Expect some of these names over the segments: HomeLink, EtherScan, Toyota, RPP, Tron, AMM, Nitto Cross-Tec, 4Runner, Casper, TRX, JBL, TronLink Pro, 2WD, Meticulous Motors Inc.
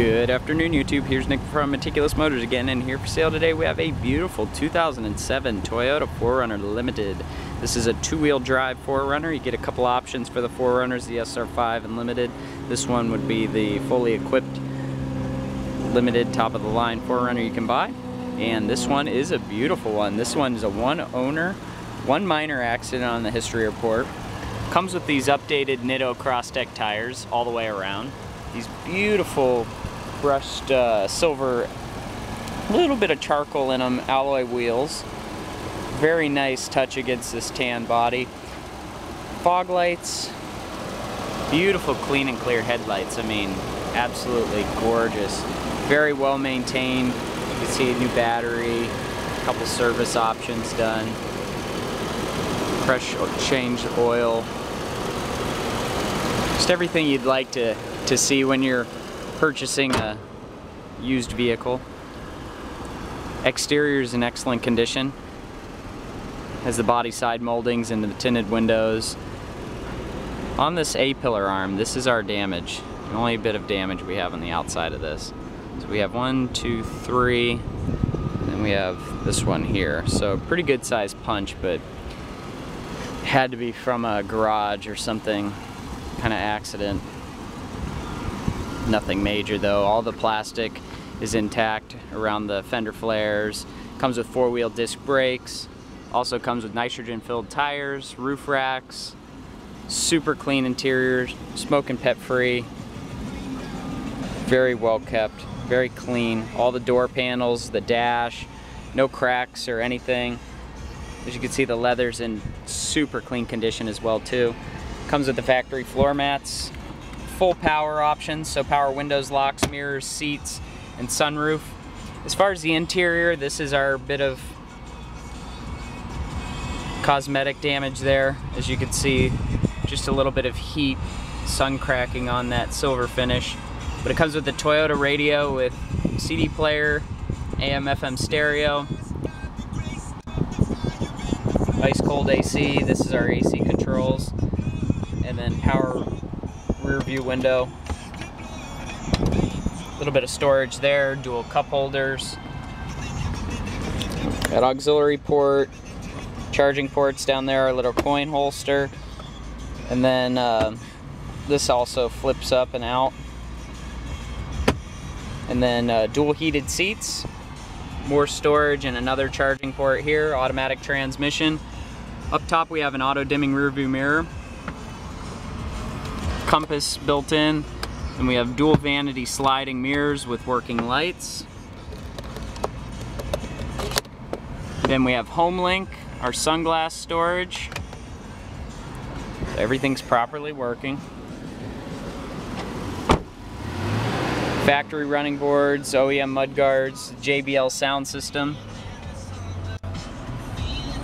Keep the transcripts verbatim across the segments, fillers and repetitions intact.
Good afternoon, YouTube. Here's Nick from Meticulous Motors again, and here for sale today we have a beautiful two thousand seven Toyota four runner Limited. This is a two-wheel drive four runner. You get a couple options for the four runners, the S R five and Limited. This one would be the fully equipped Limited top-of-the-line four runner you can buy. And this one is a beautiful one. This one is a one-owner, one minor accident on the history report. Comes with these updated Nitto Cross-Tec tires all the way around. These beautiful brushed uh, silver, little bit of charcoal in them, alloy wheels. Very nice touch against this tan body. Fog lights, beautiful clean and clear headlights. I mean, absolutely gorgeous. Very well maintained. You can see a new battery, a couple service options done. Fresh change oil. Just everything you'd like to to see when you're purchasing a used vehicle. Exterior is in excellent condition. Has the body side moldings and the tinted windows. On this A-pillar arm, this is our damage. The only bit of damage we have on the outside of this. So we have one, two, three, and we have this one here. So pretty good size punch, but had to be from a garage or something, kind of accident. Nothing major though. All the plastic is intact around the fender flares. Comes with four-wheel disc brakes. Also comes with nitrogen-filled tires, roof racks, super clean interior, smoke and pet-free. Very well kept, very clean. All the door panels, the dash, no cracks or anything. As you can see, the leather's in super clean condition as well too. Comes with the factory floor mats. Full power options, so power windows, locks, mirrors, seats, and sunroof. As far as the interior, this is our bit of cosmetic damage there. As you can see, just a little bit of heat, sun cracking on that silver finish. But it comes with the Toyota radio with C D player, A M F M stereo, ice cold A C, this is our A C controls, and then power rear view window. A little bit of storage there, dual cup holders. Got auxiliary port, charging ports down there, our little coin holster. And then uh, this also flips up and out. And then uh, dual heated seats, more storage and another charging port here, automatic transmission. Up top we have an auto dimming rear view mirror. Compass built in, and we have dual vanity sliding mirrors with working lights. Then we have HomeLink, our sunglass storage. So everything's properly working. Factory running boards, O E M mud guards, J B L sound system,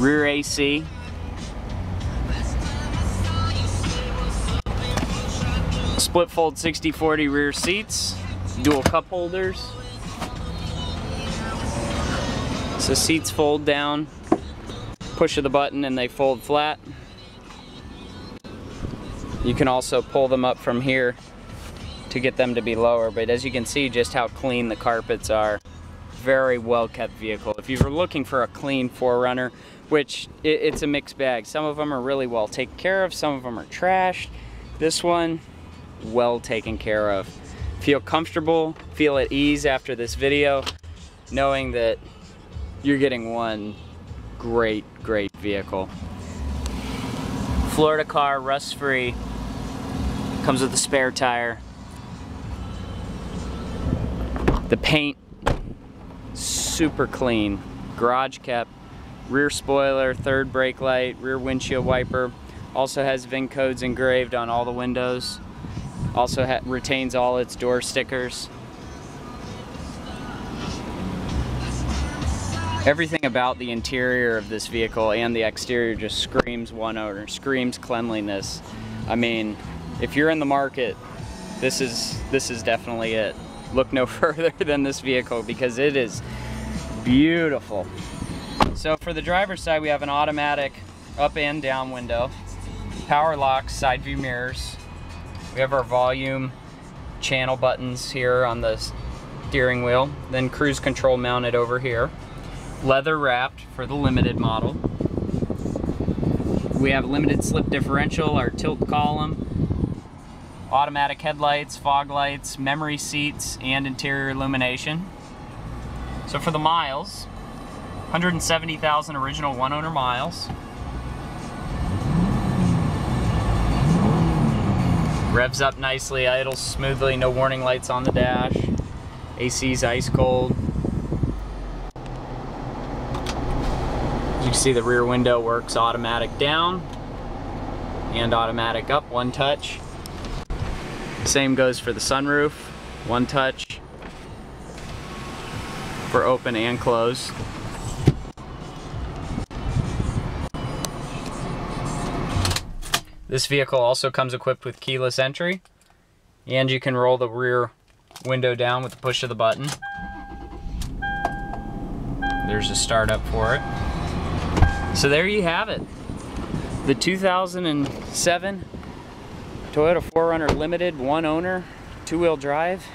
rear A C. Split fold sixty forty rear seats, dual cup holders. So seats fold down, push of the button and they fold flat. You can also pull them up from here to get them to be lower, but as you can see just how clean the carpets are. Very well kept vehicle. If you were looking for a clean four runner, which it, it's a mixed bag. Some of them are really well taken care of, some of them are trashed. This one, well taken care of. Feel comfortable, feel at ease after this video, knowing that you're getting one great, great vehicle. Florida car, rust-free, comes with a spare tire. The paint, super clean. Garage kept, rear spoiler, third brake light, rear windshield wiper. Also has V I N codes engraved on all the windows. Also ha retains all its door stickers. Everything about the interior of this vehicle and the exterior just screams one owner, screams cleanliness. I mean, if you're in the market, this is this is definitely it. Look no further than this vehicle because it is beautiful. So for the driver's side, we have an automatic up and down window, power locks, side view mirrors. We have our volume channel buttons here on the steering wheel, then cruise control mounted over here. Leather wrapped for the limited model. We have limited slip differential, our tilt column, automatic headlights, fog lights, memory seats, and interior illumination. So for the miles, one hundred seventy thousand original one owner miles. Revs up nicely, idles smoothly, no warning lights on the dash. A C's ice cold. You can see the rear window works automatic down and automatic up, one touch. Same goes for the sunroof, one touch for open and close. This vehicle also comes equipped with keyless entry, and you can roll the rear window down with the push of the button. There's a start up for it. So there you have it. The two thousand seven Toyota four runner Limited, one owner, two-wheel drive.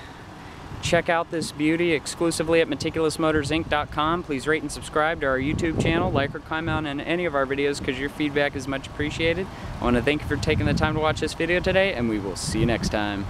Check out this beauty exclusively at meticulous motors inc dot com. Please rate and subscribe to our YouTube channel. Like or comment on any of our videos because your feedback is much appreciated. I want to thank you for taking the time to watch this video today, and we will see you next time.